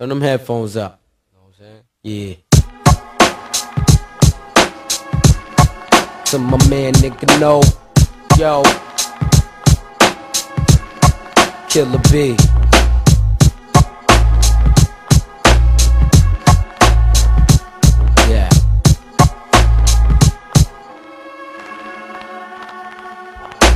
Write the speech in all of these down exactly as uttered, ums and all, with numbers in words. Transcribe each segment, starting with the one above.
Turn them headphones up. You know what I'm saying? Yeah. So my man nigga know. Yo. Killa Bee. Yeah.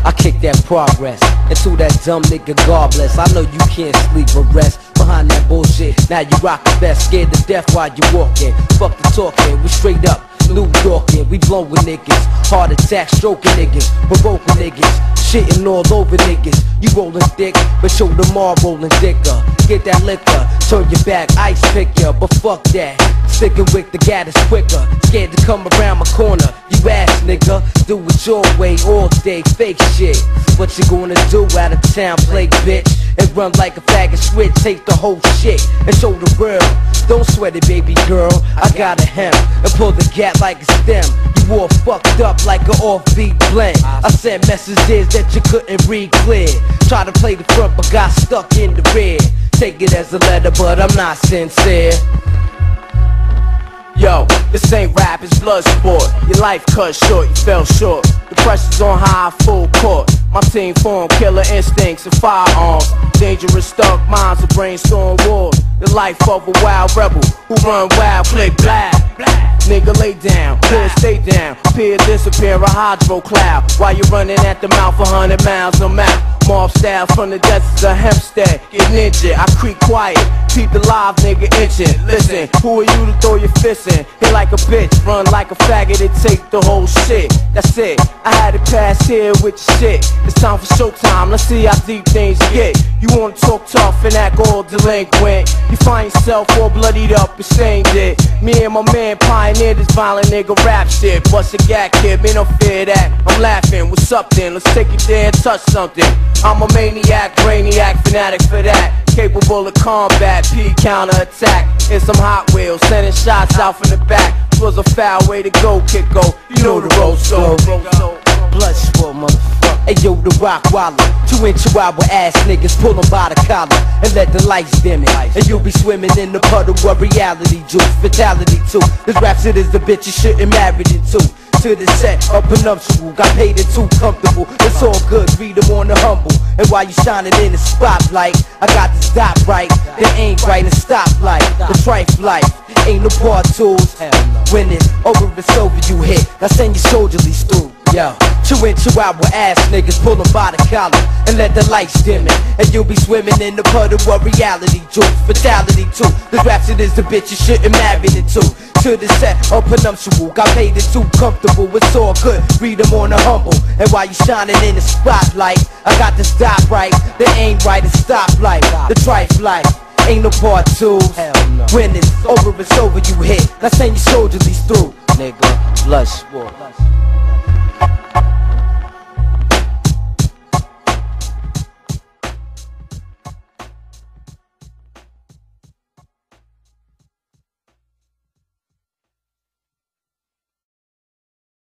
I kick that progress into that dumb nigga godless. I know you can't sleep or rest behind that bullshit. Now you rock the best, scared to death while you walking. Fuck the talking, we straight up New Yorkin. We blowin' niggas, heart attack, stroking niggas, provoking niggas, shitting all over niggas. You rollin' thick, but your tomorrow rollin' thicker. Get that liquor, turn your back, ice picker. But fuck that, stickin' with the gat is quicker. Scared to come around my corner, you ass nigga. Do it your way all day, fake shit. What you gonna do out of town, play bitch? And run like a faggot switch, take the whole shit and show the world. Don't sweat it, baby girl, I got a hem and pull the gat like a stem. You all fucked up like an offbeat blend. I sent messages that you couldn't read clear. Try to play the front but got stuck in the rear. Take it as a letter but I'm not sincere. Yo, this ain't rap, it's blood sport. Your life cut short, you fell short. The pressure's on high, full court. My team formed killer instincts and firearms. Dangerous stuck minds will brainstorm wars. The life of a wild rebel who run wild, click black. Nigga lay down, clear stay down. Peer disappear a hydro cloud. While you running at the mouth a hundred miles a mile. Mobb style from the deserts of Hempstead. Get ninja, I creep quiet. Keep the live nigga itching. Listen, who are you to throw your fist in? Hit like a bitch, run like a faggot and take the whole shit. That's it, I had it past here with your shit. It's time for showtime, let's see how deep things get. You wanna talk tough and act all delinquent. You find yourself all bloodied up and shamed it. Me and my man pioneered this violent nigga rap shit. Bust a gat kid, me don't fear that. I'm laughing, what's up then? Let's take it there and touch something. I'm a maniac, brainiac, fanatic for that. Capable of combat, P counterattack. In some Hot Wheels, sending shots out from the back. This was a foul way to go, Kicko. You know the road so blood sport, motherfucker. Hey yo, the rock wallet. Two inch chihuahua ass niggas pull them by the collar and let the lights dim it. And you'll be swimming in the puddle of reality juice. Fatality too. This rap shit is the bitch you shouldn't marry it to. To the set, up prenuptial, got paid it too comfortable. It's all good, read them on the humble. And while you shining in the spotlight, I got this dot right, that ain't right, and stoplight. The trife life, ain't no part tools. When it's over, it's over, you hit. Now send your soldierlies through. Yo, two inch chihuahua ass niggas pull them by the collar and let the lights dim it. And you'll be swimming in the puddle of reality juice. Fatality too. This rap shit is the bitch you shouldn't marry it to. To the set, up prenuptial, got paid it too comfortable. It's all good, read them on the humble. And while you shining in the spotlight, I got this dot right, that ain't right, it's stoplight. The trife life, ain't no part twos. When it's over, it's over, you hit. Now send your soldierlies through. Nigga, blood sport.